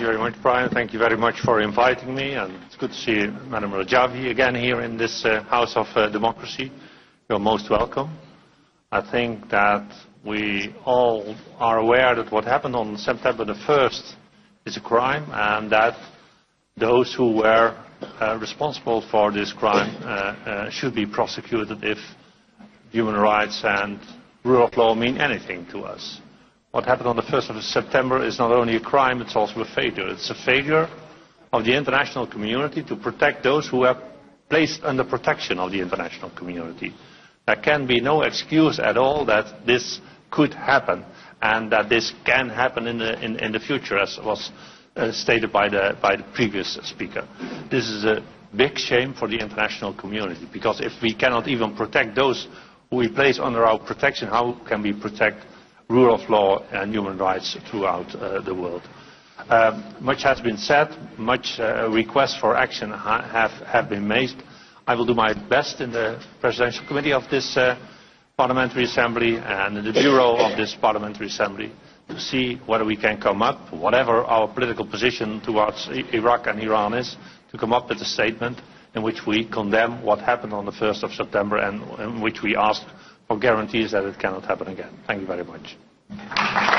Thank you very much, Brian. Thank you very much for inviting me. And it's good to see Madam Rajavi again here in this House of Democracy. You're most welcome. I think that we all are aware that what happened on September the 1st is a crime, and that those who were responsible for this crime should be prosecuted if human rights and rule of law mean anything to us. What happened on the 1st of September is not only a crime, it's also a failure. It's a failure of the international community to protect those who are placed under protection of the international community. There can be no excuse at all that this could happen and that this can happen in the future, as was stated by the previous speaker. This is a big shame for the international community, because if we cannot even protect those who we place under our protection, how can we protect rule of law and human rights throughout the world? Much has been said, much requests for action have been made. I will do my best in the Presidential Committee of this Parliamentary Assembly and in the Bureau of this Parliamentary Assembly to see whether we can come up, whatever our political position towards Iraq and Iran is, to come up with a statement in which we condemn what happened on the 1st of September and in which we ask for guarantees that it cannot happen again. Thank you very much.